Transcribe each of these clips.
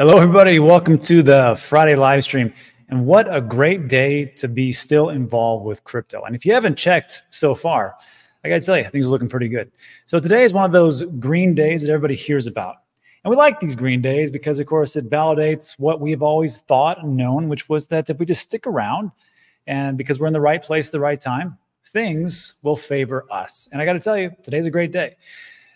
Hello, everybody. Welcome to the Friday live stream. And what a great day to be still involved with crypto. And if you haven't checked so far, I got to tell you, things are looking pretty good. So today is one of those green days that everybody hears about. And we like these green days because, of course, it validates what we've always thought and known, which was that if we just stick around and because we're in the right place at the right time, things will favor us. And I got to tell you, today's a great day.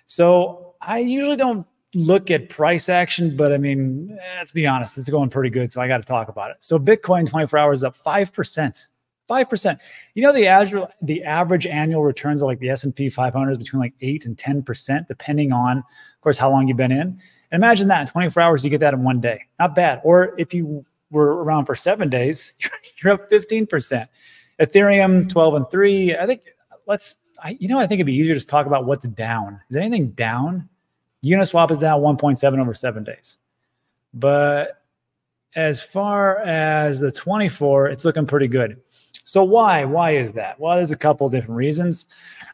So I usually don't look at price action, but I mean, let's be honest, it's going pretty good. So I got to talk about it. So Bitcoin 24 hours up 5%, 5%. You know, the average annual returns of like the S&P 500 is between like 8% and 10%, depending on, of course, how long you've been in. And imagine that in 24 hours, you get that in one day. Not bad. Or if you were around for 7 days, you're up 15%. Ethereum 12 and 3. I think I think it'd be easier to talk about what's down. Is anything down? Uniswap is down 1.7 over 7 days. But as far as the 24, it's looking pretty good. So why is that? Well, there's a couple of different reasons.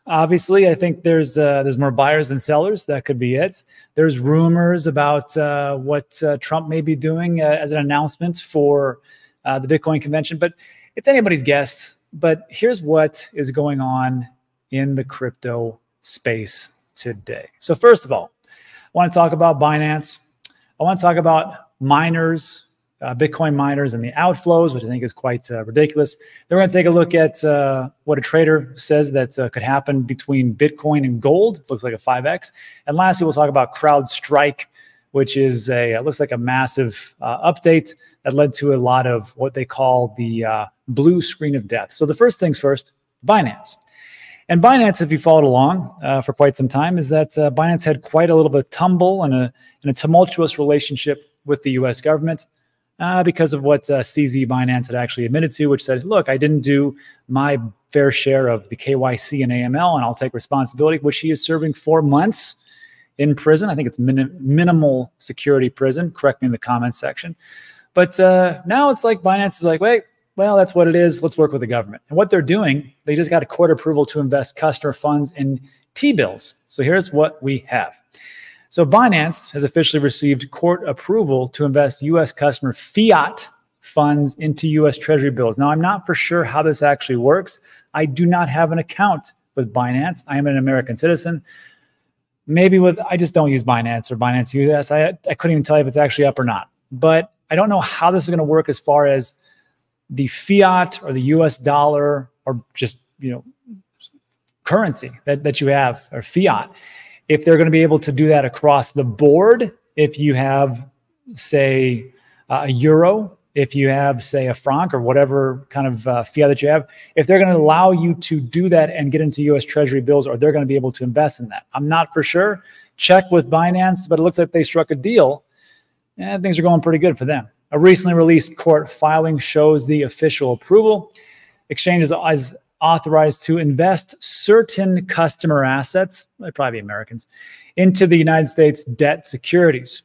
Obviously, I think there's more buyers than sellers. That could be it. There's rumors about what Trump may be doing as an announcement for the Bitcoin convention, but it's anybody's guess. But here's what is going on in the crypto space today. So first of all, I want to talk about Binance. I want to talk about miners, Bitcoin miners and the outflows, which I think is quite ridiculous. Then we're going to take a look at what a trader says that could happen between Bitcoin and gold. It looks like a 5X. And lastly, we'll talk about CrowdStrike, which is looks like a massive update that led to a lot of what they call the blue screen of death. So the first things first, Binance. And Binance, if you followed along for quite some time, is that Binance had quite a little bit of tumble and a tumultuous relationship with the U.S. government because of what CZ Binance had actually admitted to, which said, look, I didn't do my fair share of the KYC and AML, and I'll take responsibility, which he is serving 4 months in prison. I think it's minimal security prison. Correct me in the comments section. But now it's like Binance is like, wait. Well, that's what it is. Let's work with the government. And what they're doing, they just got a court approval to invest customer funds in T-bills. So here's what we have. So Binance has officially received court approval to invest U.S. customer fiat funds into U.S. Treasury bills. Now, I'm not for sure how this actually works. I do not have an account with Binance. I am an American citizen. Maybe I just don't use Binance or Binance U.S. I couldn't even tell you if it's actually up or not. But I don't know how this is going to work as far as the fiat or the U.S. dollar or just, you know, currency that you have or fiat, if they're going to be able to do that across the board. If you have, say, a euro, if you have, say, a franc or whatever kind of fiat that you have, if they're going to allow you to do that and get into U.S. Treasury bills, or they're going to be able to invest in that. I'm not for sure. Check with Binance, but it looks like they struck a deal and things are going pretty good for them. A recently released court filing shows the official approval. Exchanges is authorized to invest certain customer assets, they'd probably be Americans, into the United States debt securities.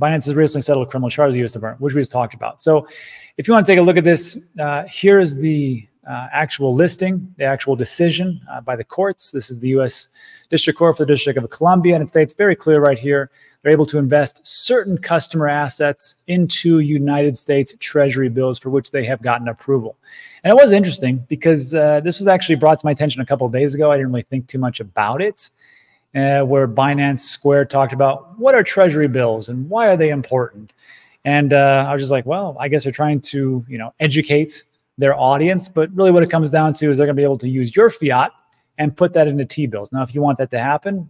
Binance has recently settled a criminal charge of the U.S. Department, which we just talked about. So if you want to take a look at this, here is the actual listing, the actual decision by the courts. This is the U.S. District Court for the District of Columbia, and it states very clear right here, they're able to invest certain customer assets into United States Treasury bills for which they have gotten approval. And it was interesting because this was actually brought to my attention a couple of days ago. I didn't really think too much about it, where Binance Square talked about what are Treasury bills and why are they important? And I was just like, well, I guess they're trying to, you know, educate their audience, but really what it comes down to is they're gonna be able to use your fiat and put that into T-bills. Now, if you want that to happen,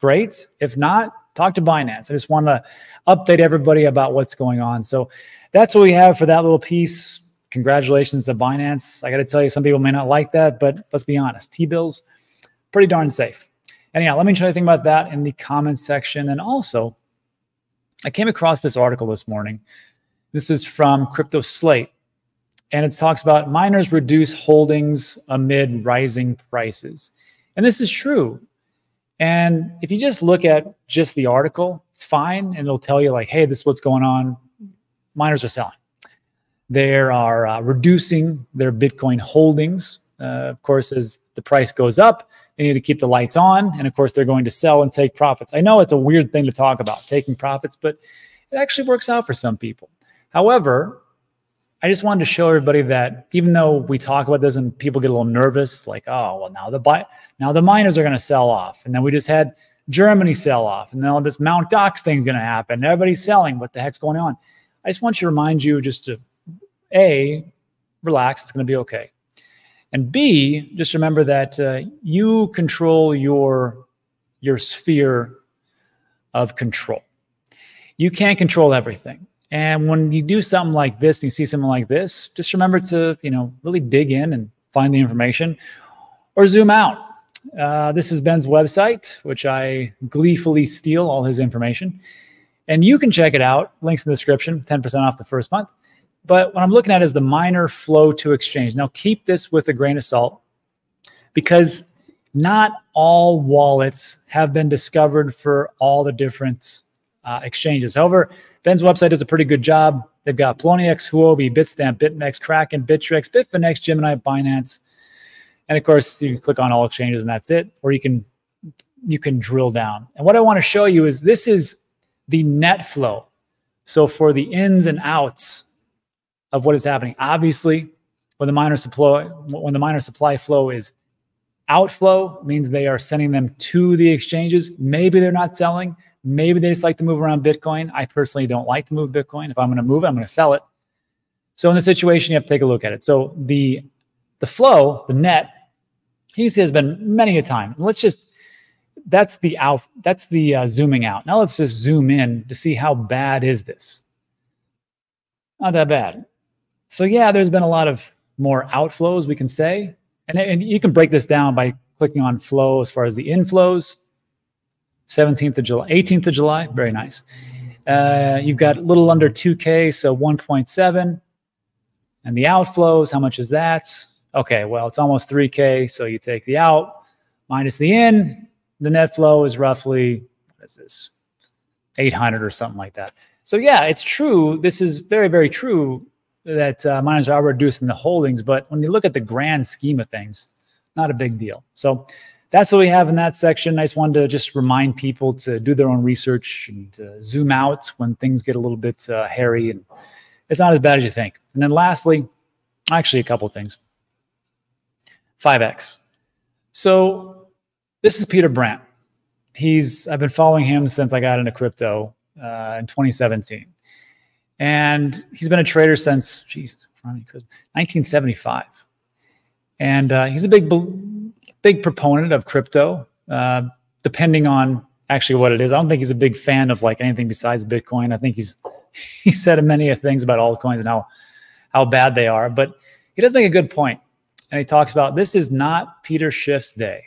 great. If not, talk to Binance. I just wanna update everybody about what's going on. So that's what we have for that little piece. Congratulations to Binance. I gotta tell you, some people may not like that, but let's be honest, T-bills, pretty darn safe. Anyhow, let me try to think about that in the comments section. And also, I came across this article this morning. This is from Crypto Slate. And it talks about miners reduce holdings amid rising prices. And this is true. And if you just look at just the article, it's fine. And it'll tell you like, hey, this is what's going on. Miners are selling. They are reducing their Bitcoin holdings. Of course, as the price goes up, they need to keep the lights on. And of course, they're going to sell and take profits. I know it's a weird thing to talk about, taking profits, but it actually works out for some people. However, I just wanted to show everybody that even though we talk about this and people get a little nervous, like, oh, well, now the miners are going to sell off. And then we just had Germany sell off. And now this Mt. Gox thing's going to happen. Everybody's selling. What the heck's going on? I just want to remind you just to, A, relax. It's going to be okay. And B, just remember that you control your sphere of control. You can't control everything. And when you do something like this, and you see something like this, just remember to, you know, really dig in and find the information or zoom out. This is Ben's website, which I gleefully steal all his information. And you can check it out. Links in the description, 10% off the first month. But what I'm looking at is the miner flow to exchange. Now, keep this with a grain of salt, because not all wallets have been discovered for all the different exchanges. However, Ben's website does a pretty good job. They've got Poloniex, Huobi, Bitstamp, BitMEX, Kraken, Bittrex, Bitfinex, Gemini, Binance. And of course, you can click on all exchanges and that's it. Or you can drill down. And what I want to show you is this is the net flow. So for the ins and outs of what is happening. Obviously, when the miner supply flow is outflow, means they are sending them to the exchanges. Maybe they're not selling. Maybe they just like to move around Bitcoin. I personally don't like to move Bitcoin. If I'm going to move it, I'm going to sell it. So in this situation, you have to take a look at it. So the flow, the net, you see has been many a time. Let's just, that's the zooming out. Now let's just zoom in to see how bad is this. Not that bad. So yeah, there's been a lot of more outflows, we can say. And you can break this down by clicking on flow as far as the inflows. 17th of July, 18th of July, very nice. You've got a little under 2K, so 1.7. And the outflows, how much is that? Okay, well, it's almost 3K, so you take the out minus the in. The net flow is roughly, what is this, 800 or something like that. So yeah, it's true. This is very, very true that miners are reducing the holdings, but when you look at the grand scheme of things, not a big deal. So that's what we have in that section. I just wanted to just remind people to do their own research and zoom out when things get a little bit hairy, and it's not as bad as you think. And then lastly, actually a couple of things. 5X. So this is Peter Brandt. I've been following him since I got into crypto in 2017. And he's been a trader since, geez, 1975. And he's a big proponent of crypto, depending on actually what it is. I don't think he's a big fan of like anything besides Bitcoin. I think he said many things about altcoins and how bad they are, but he does make a good point. And he talks about this is not Peter Schiff's day.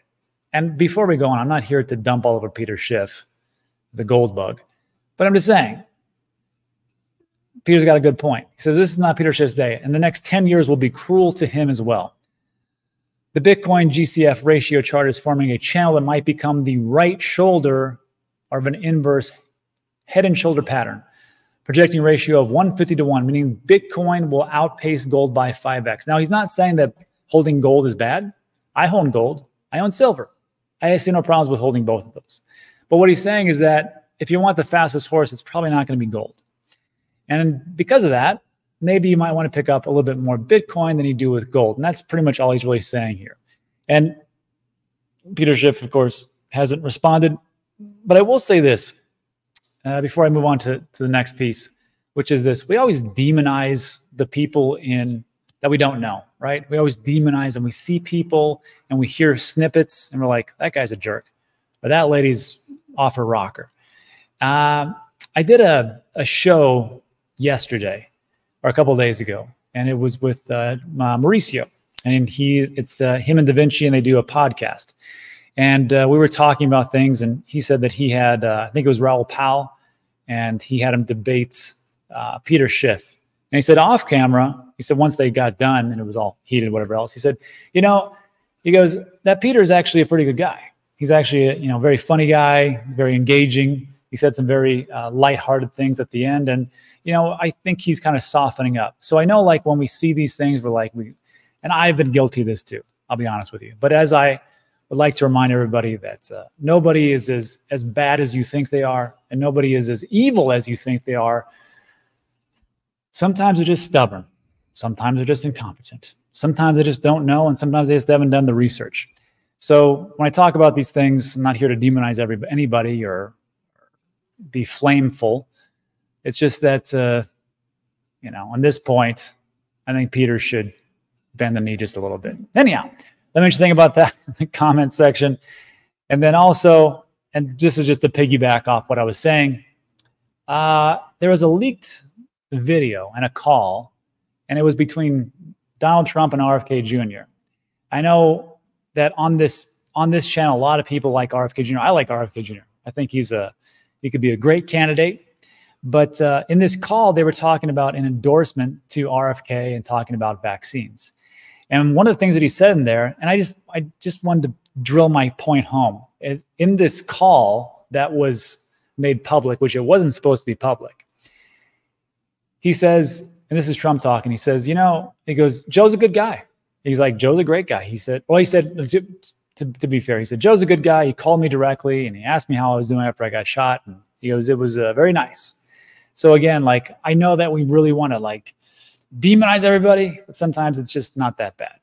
And before we go on, I'm not here to dump all over Peter Schiff, the gold bug, but I'm just saying, Peter's got a good point. He says, this is not Peter Schiff's day. And the next 10 years will be cruel to him as well. The Bitcoin GCF ratio chart is forming a channel that might become the right shoulder of an inverse head and shoulder pattern, projecting a ratio of 150 to 1, meaning Bitcoin will outpace gold by 5x. Now, he's not saying that holding gold is bad. I own gold. I own silver. I see no problems with holding both of those. But what he's saying is that if you want the fastest horse, it's probably not going to be gold. And because of that, maybe you might want to pick up a little bit more Bitcoin than you do with gold. And that's pretty much all he's really saying here. And Peter Schiff, of course, hasn't responded. But I will say this before I move on to the next piece, which is this. We always demonize the people that we don't know, right? We always demonize, and we see people and we hear snippets and we're like, that guy's a jerk, or that lady's off her rocker. I did a show yesterday, or a couple of days ago, and it was with Mauricio, and it's him and Da Vinci, and they do a podcast. And we were talking about things, and he said that he had, I think it was Raul Pal, and he had him debate Peter Schiff. And he said off camera, he said once they got done, and it was all heated, whatever else, he said, you know, he goes, that Peter is actually a pretty good guy. He's actually a very funny guy, he's very engaging. He said some very lighthearted things at the end. And, I think he's kind of softening up. So I know, like, when we see these things, we're like, and I've been guilty of this too, I'll be honest with you. But as I would like to remind everybody that nobody is as bad as you think they are, and nobody is as evil as you think they are. Sometimes they're just stubborn. Sometimes they're just incompetent. Sometimes they just don't know, and sometimes they just haven't done the research. So when I talk about these things, I'm not here to demonize anybody or be flameful. It's just that, you know, on this point, I think Peter should bend the knee just a little bit. Anyhow, let me just think about that in the comment section. And then also, and this is just to piggyback off what I was saying, there was a leaked video and a call, and it was between Donald Trump and RFK Jr. I know that on this channel, a lot of people like RFK Jr. I like RFK Jr. I think he could be a great candidate. But in this call, they were talking about an endorsement to RFK and talking about vaccines. And one of the things that he said in there, and I just wanted to drill my point home, is in this call that was made public, which it wasn't supposed to be public, he says, and this is Trump talking, he says, you know, he goes, Joe's a good guy. He's like, Joe's a great guy. He said, well, he said, to be fair, he said, Joe's a good guy. He called me directly and he asked me how I was doing after I got shot. And he goes, it was very nice. So again, like, I know that we really want to like demonize everybody, but sometimes it's just not that bad.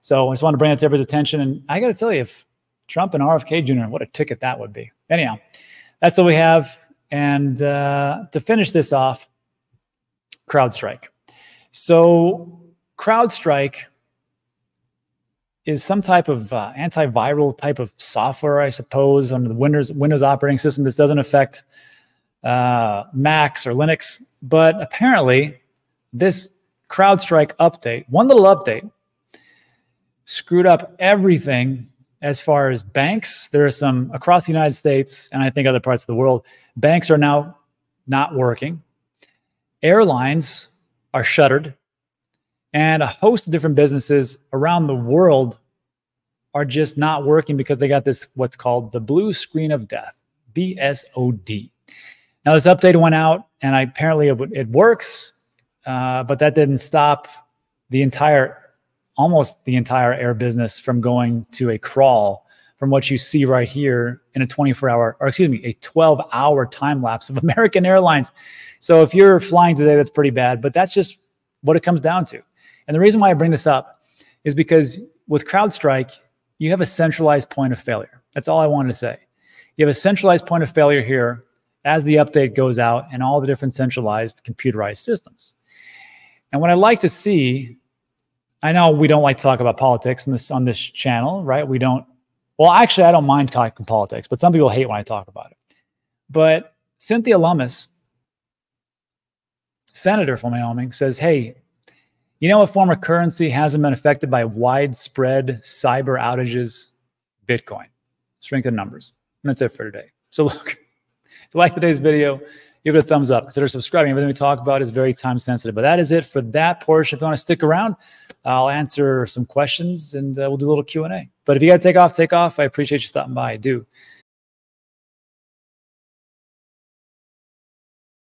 So I just want to bring that to everybody's attention. And I got to tell you, if Trump and RFK Jr., what a ticket that would be. Anyhow, that's what we have. And to finish this off, CrowdStrike. So CrowdStrike is some type of antiviral type of software, I suppose, under the Windows operating system. This doesn't affect Macs or Linux, but apparently this CrowdStrike update, one little update, screwed up everything as far as banks. There are some across the United States and I think other parts of the world. Banks are now not working. Airlines are shuttered, and a host of different businesses around the world are just not working because they got this, what's called the blue screen of death, BSOD. Now this update went out and apparently it works, but that didn't stop the entire, almost the entire air business from going to a crawl from what you see right here in a 24-hour, or excuse me, a 12-hour time lapse of American Airlines. So if you're flying today, that's pretty bad, but that's just what it comes down to. And the reason why I bring this up is because with CrowdStrike, you have a centralized point of failure. That's all I wanted to say. You have a centralized point of failure here as the update goes out and all the different centralized computerized systems. And what I like to see, I know we don't like to talk about politics on this channel, right? We don't, well, actually, I don't mind talking politics, but some people hate when I talk about it. But Cynthia Lummis, senator from Wyoming, says, hey, you know what form of currency hasn't been affected by widespread cyber outages? Bitcoin. Strength in numbers. And that's it for today. So look, if you like today's video, give it a thumbs up. Consider subscribing. Everything we talk about is very time sensitive. But that is it for that portion. If you want to stick around, I'll answer some questions and we'll do a little Q&A. But if you got to take off, take off. I appreciate you stopping by. I do.